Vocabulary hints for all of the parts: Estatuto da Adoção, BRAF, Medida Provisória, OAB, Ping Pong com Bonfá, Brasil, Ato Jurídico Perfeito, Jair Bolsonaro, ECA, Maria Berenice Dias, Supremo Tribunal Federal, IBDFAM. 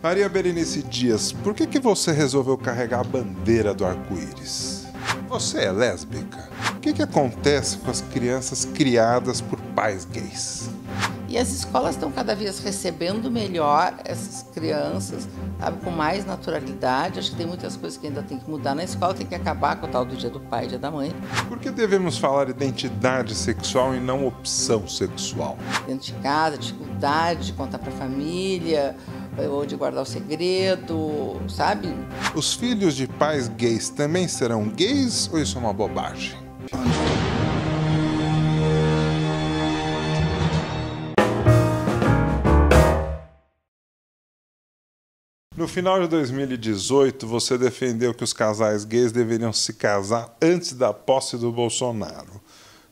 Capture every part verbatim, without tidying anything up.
Maria Berenice Dias, por que que você resolveu carregar a bandeira do arco-íris? Você é lésbica? O que que acontece com as crianças criadas por pais gays? E as escolas estão cada vez recebendo melhor essas crianças, sabe, com mais naturalidade. Acho que tem muitas coisas que ainda tem que mudar na escola, tem que acabar com o tal do dia do pai e dia da mãe. Por que devemos falar identidade sexual e não opção sexual? Dentro de casa, dificuldade de contar para a família, ou de guardar o segredo, sabe? Os filhos de pais gays também serão gays ou isso é uma bobagem? No final de dois mil e dezoito, você defendeu que os casais gays deveriam se casar antes da posse do Bolsonaro.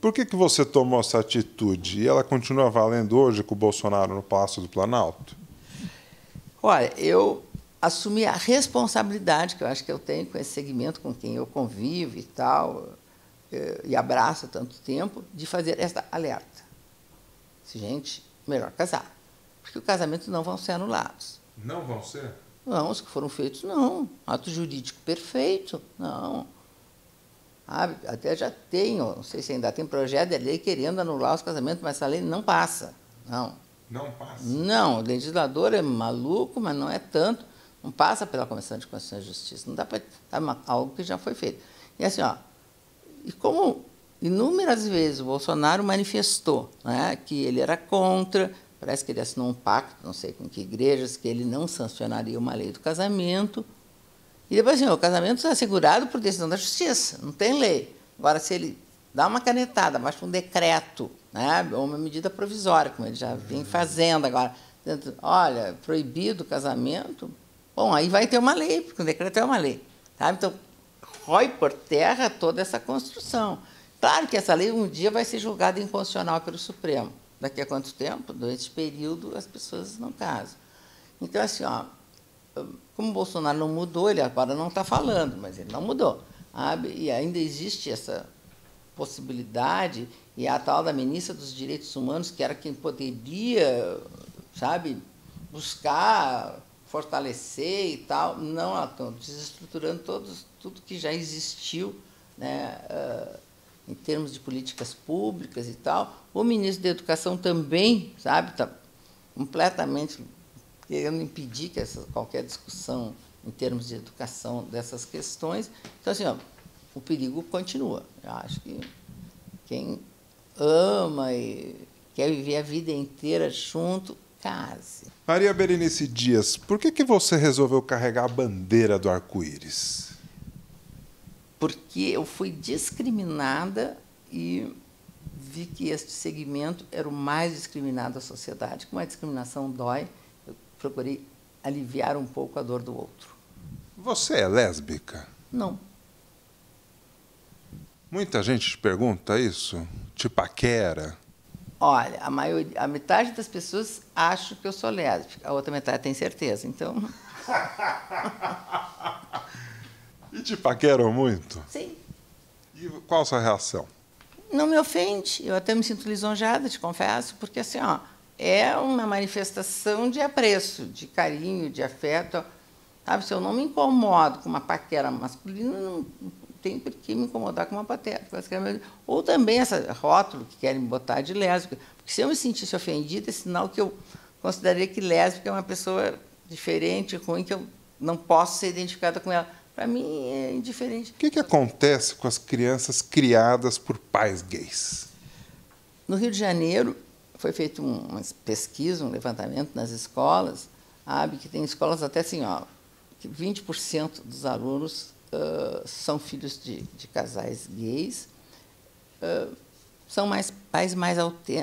Por que que você tomou essa atitude? E ela continua valendo hoje com o Bolsonaro no Palácio do Planalto? Olha, eu assumi a responsabilidade que eu acho que eu tenho com esse segmento, com quem eu convivo e tal, e abraço há tanto tempo, de fazer essa alerta. Gente, melhor casar, porque os casamentos não vão ser anulados. Não vão ser? Não, os que foram feitos, não. Ato jurídico perfeito, não. Ah, até já tenho, não sei se ainda tem projeto de lei querendo anular os casamentos, mas essa lei não passa, não. Não passa? Não, o legislador é maluco, mas não é tanto. Não passa pela Comissão de Constituição e Justiça. Não dá para... algo que já foi feito. E assim, ó, e como inúmeras vezes o Bolsonaro manifestou, né, que ele era contra... Parece que ele assinou um pacto, não sei com que igrejas, que ele não sancionaria uma lei do casamento. E depois, assim, o casamento está assegurado por decisão da justiça, não tem lei. Agora, se ele dá uma canetada, baixa um decreto, né, ou uma medida provisória, como ele já vem fazendo agora, dentro, olha, proibido o casamento, bom, aí vai ter uma lei, porque o decreto é uma lei. Sabe? Então, rói por terra toda essa construção. Claro que essa lei um dia vai ser julgada inconstitucional pelo Supremo. Daqui a quanto tempo? Durante esse período, as pessoas não casam. Então, assim, ó, como o Bolsonaro não mudou, ele agora não está falando, mas ele não mudou. Sabe? E ainda existe essa possibilidade, e a tal da ministra dos Direitos Humanos, que era quem poderia, sabe, buscar, fortalecer e tal, não, ela está desestruturando todos, tudo que já existiu, né, uh, em termos de políticas públicas e tal. O ministro da Educação também, sabe, está completamente querendo impedir que essa, qualquer discussão em termos de educação dessas questões. Então, assim, ó, o perigo continua. Eu acho que quem ama e quer viver a vida inteira junto, case. Maria Berenice Dias, por que que você resolveu carregar a bandeira do arco-íris? Porque eu fui discriminada e vi que este segmento era o mais discriminado da sociedade. Como a discriminação dói, eu procurei aliviar um pouco a dor do outro. Você é lésbica? Não. Muita gente te pergunta isso? Te paquera? Olha, a, maioria, a metade das pessoas acha que eu sou lésbica, a outra metade tem certeza, então... E te paqueram muito? Sim. E qual a sua reação? Não me ofende, eu até me sinto lisonjeada, te confesso, porque assim, ó, é uma manifestação de apreço, de carinho, de afeto. Sabe, se eu não me incomodo com uma paquera masculina, não tem por que me incomodar com uma paquera. Ou também esse rótulo que querem me botar de lésbica, porque se eu me sentisse ofendida, é sinal que eu consideraria que lésbica é uma pessoa diferente, ruim, que eu não posso ser identificada com ela. Para mim, é indiferente. O que que acontece com as crianças criadas por pais gays? No Rio de Janeiro, foi feita uma pesquisa, um levantamento nas escolas, sabe, que tem escolas até assim, ó, que vinte por cento dos alunos uh, são filhos de, de casais gays, uh, são mais, pais mais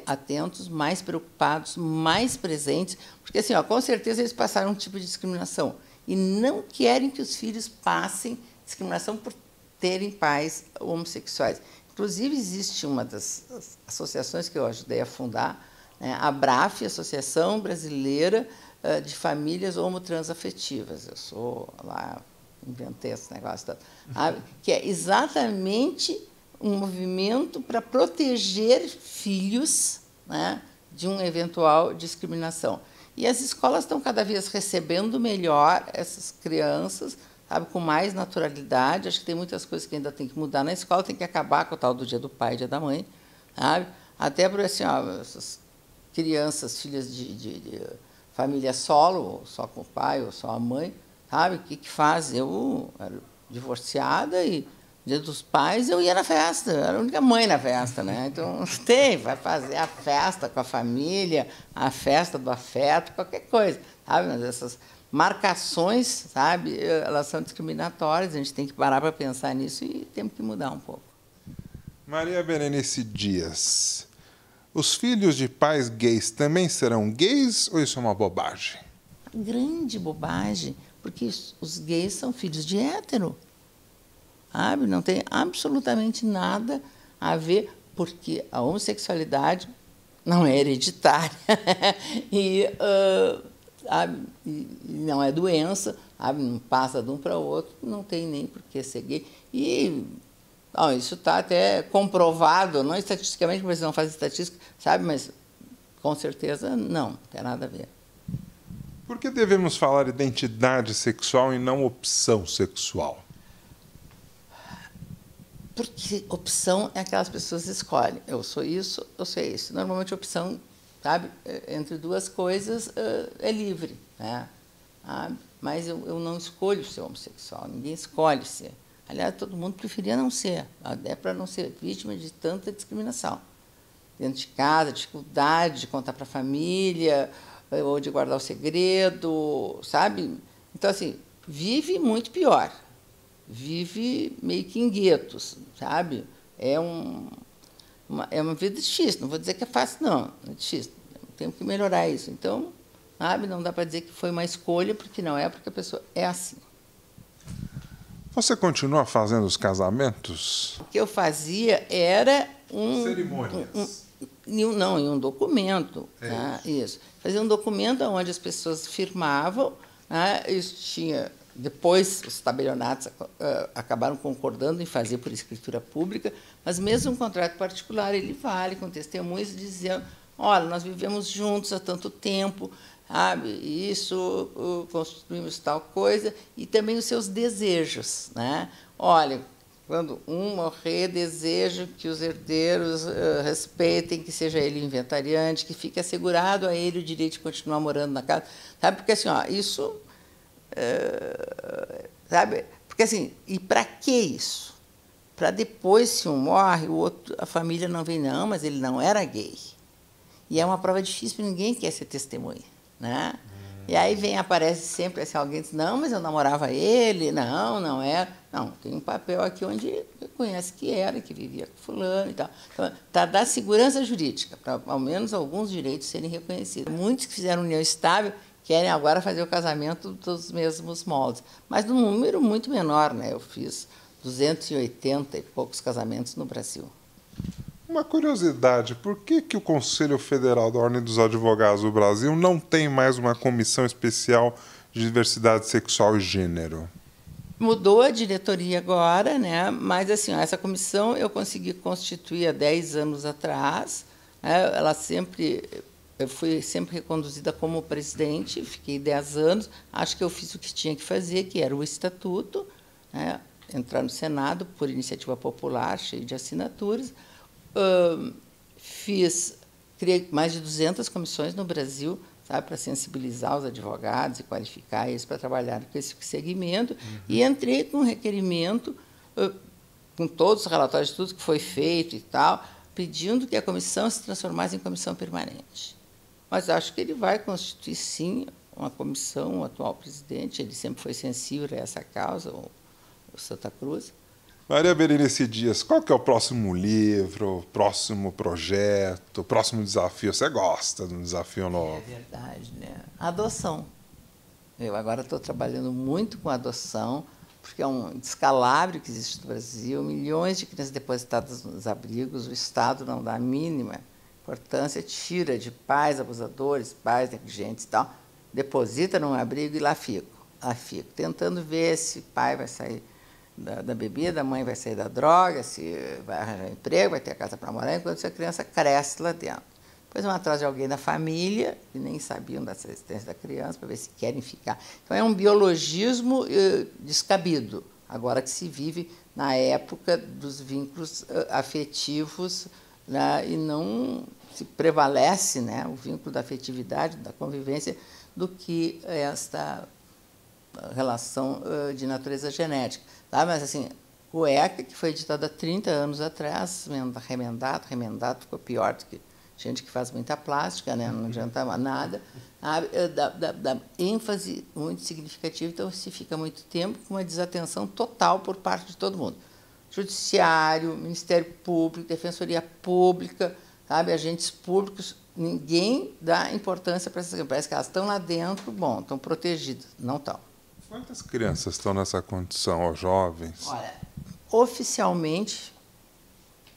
atentos, mais preocupados, mais presentes, porque, assim, ó, com certeza, eles passaram um tipo de discriminação. E não querem que os filhos passem discriminação por terem pais homossexuais. Inclusive, existe uma das associações que eu ajudei a fundar, né, a B R A F, Associação Brasileira de Famílias Homotransafetivas. Eu sou lá, inventei esse negócio, que é exatamente um movimento para proteger filhos, né, de uma eventual discriminação. E as escolas estão cada vez recebendo melhor essas crianças, sabe, com mais naturalidade. Acho que tem muitas coisas que ainda tem que mudar na escola, tem que acabar com o tal do dia do pai, dia da mãe, sabe? Até por assim, ó, essas crianças, filhas de, de, de família solo, ou só com o pai, ou só a mãe, sabe? O que, que faz? Eu era divorciada e dia dos pais eu ia na festa, eu era a única mãe na festa, né? Então tem, vai fazer a festa com a família, a festa do afeto, qualquer coisa, sabe? Mas essas marcações, sabe, elas são discriminatórias, a gente tem que parar para pensar nisso e temos que mudar um pouco. Maria Berenice Dias, os filhos de pais gays também serão gays ou isso é uma bobagem? Grande bobagem, porque os gays são filhos de hétero. Sabe? Não tem absolutamente nada a ver, porque a homossexualidade não é hereditária e, uh, sabe? E não é doença, sabe? Não passa de um para o outro, não tem nem por que ser gay. E ó, isso está até comprovado, não estatisticamente, porque não faz estatística, sabe? Mas com certeza não, não tem nada a ver. Por que devemos falar identidade sexual e não opção sexual? Porque opção é aquelas pessoas que escolhem. Eu sou isso, eu sou isso. Normalmente, a opção, sabe, entre duas coisas é livre, né? Mas eu, eu não escolho ser homossexual, ninguém escolhe ser. Aliás, todo mundo preferia não ser, até para não ser vítima de tanta discriminação. Dentro de casa, dificuldade de contar para a família, ou de guardar o segredo, sabe? Então, assim, vive muito pior. Vive meio que em guetos, sabe? É, um, uma, é uma vida difícil, não vou dizer que é fácil, não, é difícil, temos que melhorar isso. Então, sabe, não dá para dizer que foi uma escolha, porque não é, porque a pessoa é assim. Você continua fazendo os casamentos? O que eu fazia era um... Cerimônias. Um, um, não, em um documento. É tá? Isso. isso. Fazia um documento onde as pessoas firmavam, né? Isso tinha... Depois, os tabelionatos acabaram concordando em fazer por escritura pública, mas mesmo um contrato particular, ele vale, com testemunhas dizendo, olha, nós vivemos juntos há tanto tempo, sabe? Isso, construímos tal coisa, e também os seus desejos, né? Olha, quando um morrer, desejo que os herdeiros respeitem, que seja ele inventariante, que fique assegurado a ele o direito de continuar morando na casa, sabe? Porque assim, ó, isso... É, sabe? Porque assim, e para que isso? Para depois, se um morre, o outro, a família não vem, não, mas ele não era gay. E é uma prova difícil, porque ninguém quer ser testemunha, né? Hum. E aí vem, aparece sempre assim, alguém diz, não, mas eu namorava ele, não, não era. Não, tem um papel aqui onde conhece que era, que vivia com fulano e tal. Então, para dar segurança jurídica, para ao menos alguns direitos serem reconhecidos. Muitos que fizeram união estável querem agora fazer o casamento dos mesmos moldes, mas num número muito menor, né? Eu fiz duzentos e oitenta e poucos casamentos no Brasil. Uma curiosidade, por que que o Conselho Federal da Ordem dos Advogados do Brasil não tem mais uma comissão especial de diversidade sexual e gênero? Mudou a diretoria agora, né? Mas assim, essa comissão eu consegui constituir há dez anos atrás, né? Ela sempre... Eu fui sempre reconduzida como presidente, fiquei dez anos, acho que eu fiz o que tinha que fazer, que era o estatuto, né? Entrar no Senado por iniciativa popular, cheio de assinaturas. Uh, fiz, criei mais de duzentas comissões no Brasil, sabe, para sensibilizar os advogados e qualificar eles para trabalhar com esse segmento. Uhum. E entrei com um requerimento, uh, com todos os relatórios de tudo que foi feito e tal, pedindo que a comissão se transformasse em comissão permanente. Mas acho que ele vai constituir, sim, uma comissão, o atual presidente. Ele sempre foi sensível a essa causa, o Santa Cruz. Maria Berenice Dias, qual que é o próximo livro, o próximo projeto, o próximo desafio? Você gosta de um desafio novo? É verdade, né? Adoção. Eu agora estou trabalhando muito com adoção, porque é um descalabro que existe no Brasil. Milhões de crianças depositadas nos abrigos, o Estado não dá a mínima importância, tira de pais abusadores, pais negligentes e tal, deposita num abrigo e lá fico, lá fico, tentando ver se o pai vai sair da, da bebida, a mãe vai sair da droga, se vai arranjar emprego, vai ter a casa para morar, enquanto essa criança cresce lá dentro. Depois vão atrás de alguém da família, que nem sabiam dessa existência da criança, para ver se querem ficar. Então, é um biologismo eh, descabido, agora que se vive na época dos vínculos eh, afetivos, né, e não se prevalece, né, o vínculo da afetividade, da convivência, do que esta relação eh, de natureza genética. Tá? Mas, assim, o E C A, que foi editado há trinta anos atrás, remendado, remendado, ficou pior do que... gente que faz muita plástica, né? Não adianta nada, dá, dá, dá ênfase muito significativa, então se fica muito tempo com uma desatenção total por parte de todo mundo. Judiciário, Ministério Público, Defensoria Pública, sabe? Agentes públicos, ninguém dá importância para essas crianças. Parece que elas estão lá dentro, bom, estão protegidas, não estão. Quantas crianças estão nessa condição, ou jovens? Olha, oficialmente,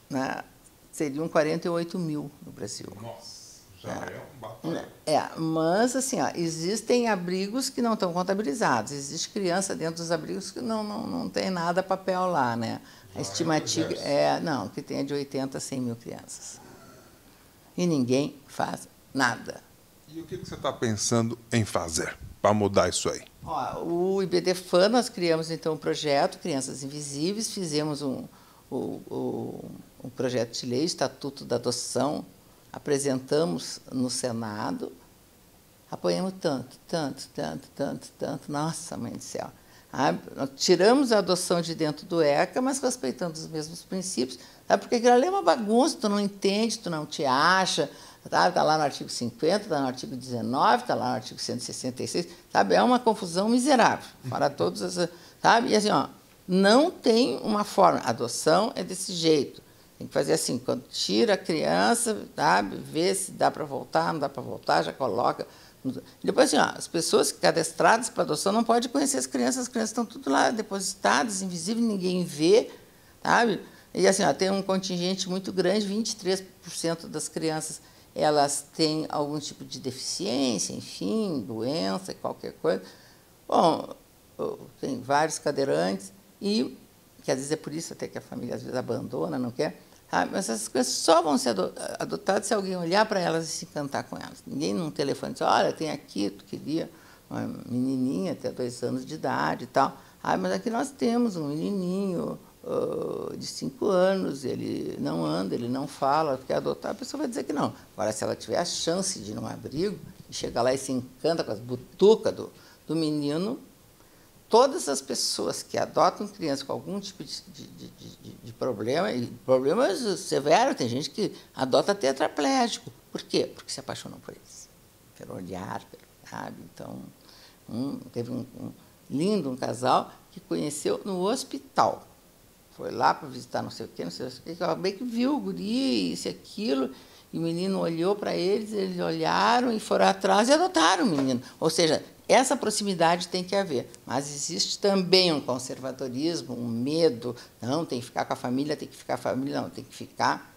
né, seriam quarenta e oito mil no Brasil. Nossa, já é, é um batalhão. É, mas, assim, ó, existem abrigos que não estão contabilizados. Existe criança dentro dos abrigos que não, não, não tem nada papel lá, né? A estimativa é, não, que tem de oitenta a cem mil crianças. E ninguém faz nada. E o que você está pensando em fazer para mudar isso aí? Ó, o I B D F A M, nós criamos, então, um projeto, Crianças Invisíveis, fizemos um... O, o, o projeto de lei, Estatuto da Adoção, apresentamos no Senado, apoiamos tanto, tanto, tanto, tanto, tanto, nossa, mãe do céu. Ah, tiramos a adoção de dentro do E C A, mas respeitando os mesmos princípios, sabe? Porque aquilo ali é uma bagunça, tu não entende, tu não te acha, está lá no artigo cinquenta, está no artigo dezenove, está lá no artigo cento e sessenta e seis, sabe? É uma confusão miserável para todos, as, sabe? E assim, ó, não tem uma forma. A adoção é desse jeito. Tem que fazer assim, quando tira a criança, sabe, vê se dá para voltar, não dá para voltar, já coloca. Depois, assim, ó, as pessoas cadastradas para adoção não podem conhecer as crianças, as crianças estão tudo lá depositadas, invisíveis, ninguém vê, sabe? E assim, ó, tem um contingente muito grande, vinte e três por cento das crianças, elas têm algum tipo de deficiência, enfim, doença, qualquer coisa. Bom, tem vários cadeirantes, e que às vezes é por isso até que a família às vezes abandona, não quer, ah, mas essas coisas só vão ser adotadas se alguém olhar para elas e se encantar com elas. Ninguém num telefone diz, olha, tem aqui, tu queria uma menininha até dois anos de idade e tal, ah, mas aqui nós temos um menininho uh, de cinco anos, ele não anda, ele não fala, quer adotar, a pessoa vai dizer que não. Agora, se ela tiver a chance de ir num abrigo e chegar lá e se encanta com as butucas do, do menino, todas as pessoas que adotam crianças com algum tipo de, de, de, de problema, e problemas severos, tem gente que adota tetraplégico. Por quê? Porque se apaixonou por eles, pelo olhar, pelo, sabe? Então, um, teve um, um lindo um casal que conheceu no hospital. Foi lá para visitar não sei o quê, não sei o quê, bem que viu o guri, isso e aquilo, e o menino olhou para eles, eles olharam e foram atrás e adotaram o menino. Ou seja, essa proximidade tem que haver, mas existe também um conservadorismo, um medo, não, tem que ficar com a família, tem que ficar com a família, não, tem que ficar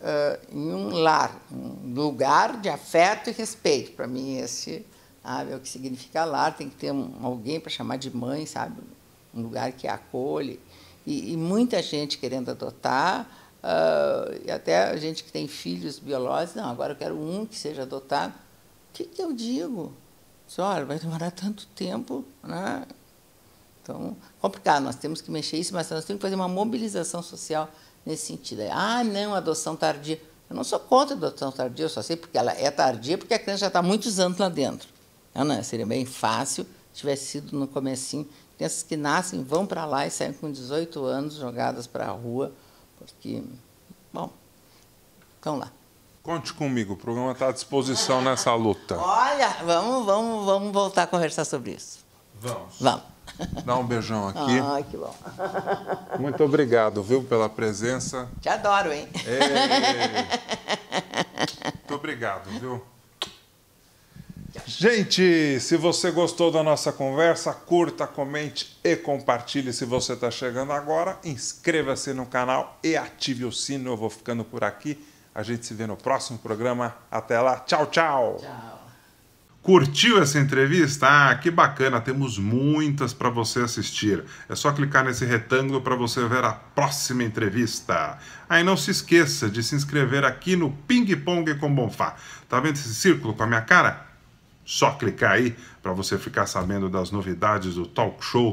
uh, em um lar, um lugar de afeto e respeito. Para mim, esse, sabe, é o que significa lar, tem que ter um, alguém para chamar de mãe, sabe, um lugar que acolhe, e, e muita gente querendo adotar, uh, e até a gente que tem filhos biológicos, não, agora eu quero um que seja adotado, o que, que eu digo? Olha, vai demorar tanto tempo, né? Então, complicado, nós temos que mexer isso, mas nós temos que fazer uma mobilização social nesse sentido. Ah, não, adoção tardia. Eu não sou contra a adoção tardia, eu só sei porque ela é tardia, porque a criança já está há muitos anos lá dentro. Não, não, seria bem fácil se tivesse sido no comecinho. Crianças que nascem, vão para lá e saem com dezoito anos, jogadas para a rua, porque, bom, estão lá. Conte comigo, o programa está à disposição nessa luta. Olha, vamos, vamos, vamos voltar a conversar sobre isso. Vamos. Vamos. Dá um beijão aqui. Ah, que bom. Muito obrigado, viu, pela presença. Te adoro, hein? Ei. Muito obrigado, viu? Gente, se você gostou da nossa conversa, curta, comente e compartilhe. Se você está chegando agora, inscreva-se no canal e ative o sino. Eu vou ficando por aqui. A gente se vê no próximo programa. Até lá. Tchau, tchau. Tchau. Curtiu essa entrevista? Ah, que bacana, temos muitas para você assistir. É só clicar nesse retângulo para você ver a próxima entrevista. Aí não se esqueça de se inscrever aqui no Ping Pong com Bonfá. Tá vendo esse círculo com a minha cara? Só clicar aí para você ficar sabendo das novidades do talk show.